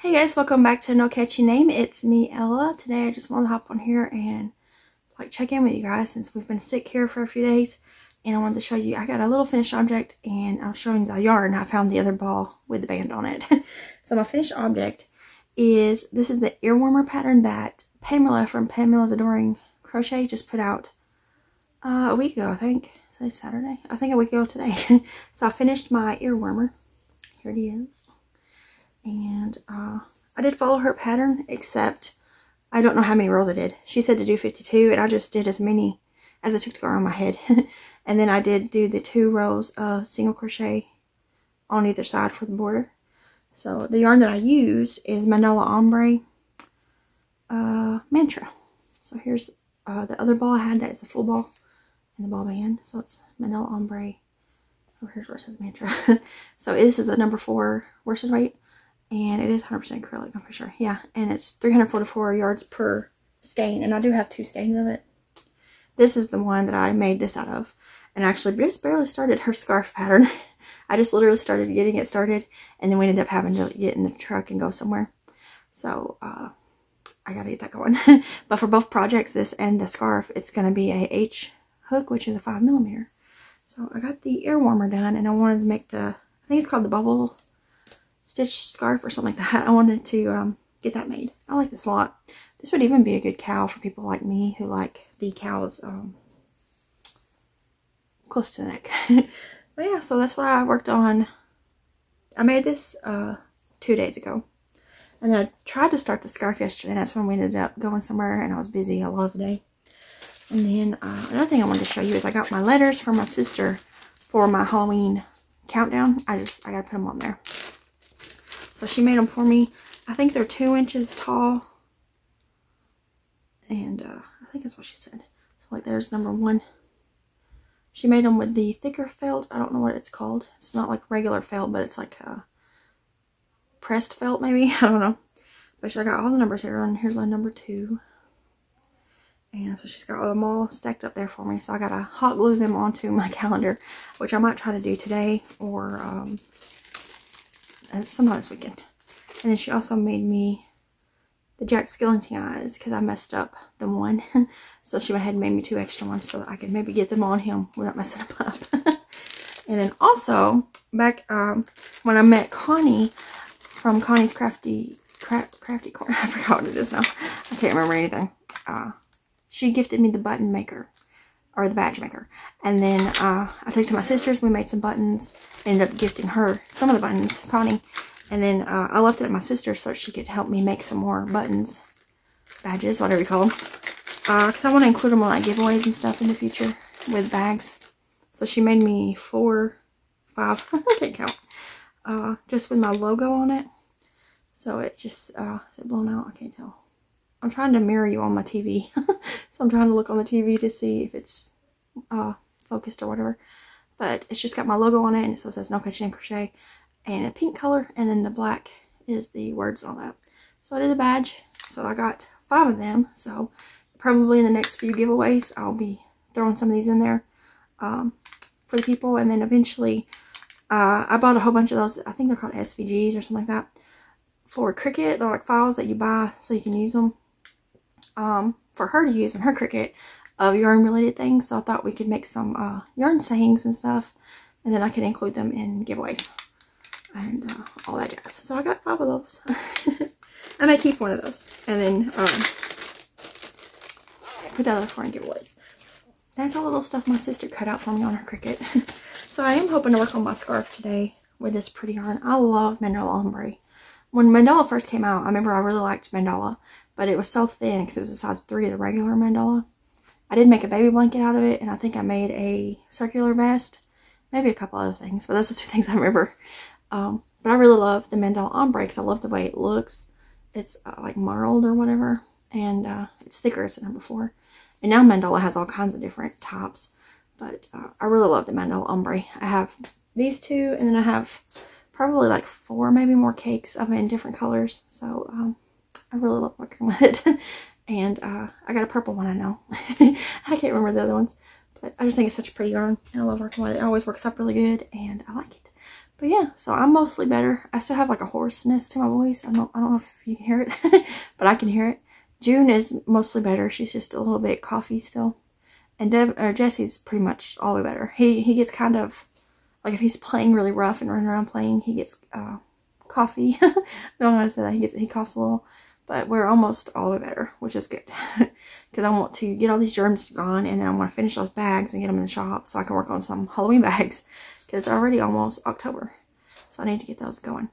Hey guys, welcome back to No Catchy Name. It's me, Ella. Today I just want to hop on here and like check in with you guys since we've been sick here for a few days, and I wanted to show you I got a little finished object, and I'm showing the yarn. I found the other ball with the band on it. So my finished object is this is the ear warmer pattern that Pamela from Pamela's Adoring Crochet just put out a week ago, I think. Today's Saturday. I think a week ago today. So I finished my ear warmer. Here it is. And I did follow her pattern, except I don't know how many rolls I did. She said to do 52, and I just did as many as I took to go around my head. And then I did do the 2 rows of single crochet on either side for the border. So the yarn that I used is Mandala Ombre Mantra. So here's the other ball I had. That is a full ball and the ball band. So it's Mandala Ombre. Oh, here's where it says Mantra. So this is a number 4 worsted weight. And it is 100% acrylic, I'm pretty sure. Yeah, and it's 344 yards per skein. And I do have 2 skeins of it. This is the one that I made this out of. And actually, just barely started her scarf pattern. I just literally started getting it started. And then we ended up having to get in the truck and go somewhere. So, I gotta get that going. But for both projects, this and the scarf, it's gonna be a H hook, which is a 5mm. So, I got the ear warmer done. And I wanted to make the, I think it's called the bubble stitch scarf or something like that. I wanted to get that made. I like this a lot. This would even be a good cowl for people like me who like the cowls close to the neck. But yeah, so that's what I worked on. I made this 2 days ago, and then I tried to start the scarf yesterday, and that's when we ended up going somewhere and I was busy a lot of the day. And then another thing I wanted to show you is I got my letters from my sister for my Halloween countdown. I gotta put them on there. So she made them for me. I think they're 2 inches tall. And I think that's what she said. So like there's number 1. She made them with the thicker felt. I don't know what it's called. It's not like regular felt, but it's like pressed felt maybe. I don't know. But she got all the numbers here. And here's like number 2. And so she's got them all stacked up there for me. So I gotta hot glue them onto my calendar, which I might try to do today or sometime this weekend. And then she also made me the Jack Skellington eyes because I messed up the one. So she went ahead and made me 2 extra ones so that I could maybe get them on him without messing them up. And then also back when I met Connie from Connie's Crafty Corner, I forgot what it is now. I can't remember anything. She gifted me the button maker or the badge maker, and then I took to my sister's. We made some buttons. Ended up gifting her some of the buttons, Connie, and then I left it at my sister's so she could help me make some more buttons, badges, whatever you call them, because I want to include them on like giveaways and stuff in the future with bags. So she made me 4, 5 I can't count, just with my logo on it. So it's just is it blown out? I can't tell. I'm trying to mirror you on my TV. So I'm trying to look on the TV to see if it's focused or whatever. But it's just got my logo on it, and so it says No Catchy Name Crochet, and a pink color, and then the black is the words and all that. So I did a badge. So I got 5 of them. So probably in the next few giveaways, I'll be throwing some of these in there for the people. And then eventually, I bought a whole bunch of those. I think they're called SVGs or something like that for Cricut. They're like files that you buy so you can use them. For her to use on her Cricut of yarn related things. So I thought we could make some yarn sayings and stuff, and then I could include them in giveaways and all that jazz. So I got 5 of those. I may keep one of those and then put the other 4 in giveaways. That's all the little stuff my sister cut out for me on her Cricut. So I am hoping to work on my scarf today with this pretty yarn. I love Mandala Ombre. When Mandala first came out, I remember I really liked Mandala, but it was so thin because it was a size 3 of the regular Mandala. I did make a baby blanket out of it, and I think I made a circular vest, maybe a couple other things, but those are 2 things I remember. But I really love the Mandala Ombre because I love the way it looks. It's like marled or whatever, and it's thicker. It's at number 4, and now Mandala has all kinds of different types. But I really love the Mandala Ombre. I have these 2, and then I have probably like 4, maybe more cakes of it in different colors. So I really love working with it. And I got a purple one, I know. I can't remember the other ones, but I just think it's such a pretty yarn, and I love working with it. It always works up really good, and I like it. But yeah, so I'm mostly better. I still have like a hoarseness to my voice. I don't know if you can hear it, but I can hear it. June is mostly better. She's just a little bit coughy still. And Jesse's pretty much all the way better. He gets kind of, like if he's playing really rough and running around playing, he gets coffee. I don't know how to say that. He coughs a little. But we're almost all the way better, which is good. Because I want to get all these germs gone, and then I want to finish those bags and get them in the shop so I can work on some Halloween bags. Because it's already almost October, so I need to get those going.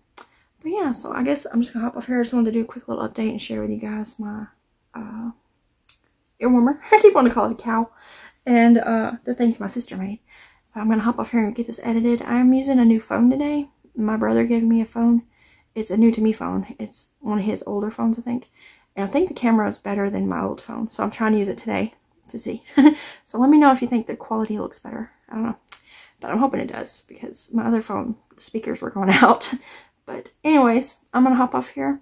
But yeah, so I guess I'm just going to hop off here. I just wanted to do a quick little update and share with you guys my ear warmer. I keep wanting to call it a cowl. And the things my sister made. I'm going to hop off here and get this edited. I'm using a new phone today. My brother gave me a phone. It's a new-to-me phone. It's one of his older phones, I think. And I think the camera is better than my old phone. So I'm trying to use it today to see. So let me know if you think the quality looks better. I don't know. But I'm hoping it does, because my other phone speakers were going out. But anyways, I'm going to hop off here,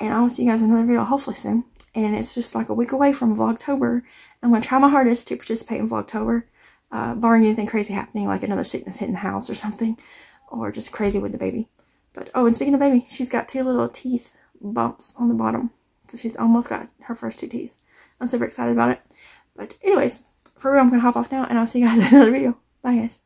and I'll see you guys in another video hopefully soon. And it's just like a week away from Vlogtober. I'm going to try my hardest to participate in Vlogtober, barring anything crazy happening, like another sickness hitting the house or something, or just crazy with the baby. But, oh, and speaking of baby, she's got two little teeth bumps on the bottom. So she's almost got her first two teeth. I'm super excited about it. But anyways, for real, I'm going to hop off now, and I'll see you guys in another video. Bye, guys.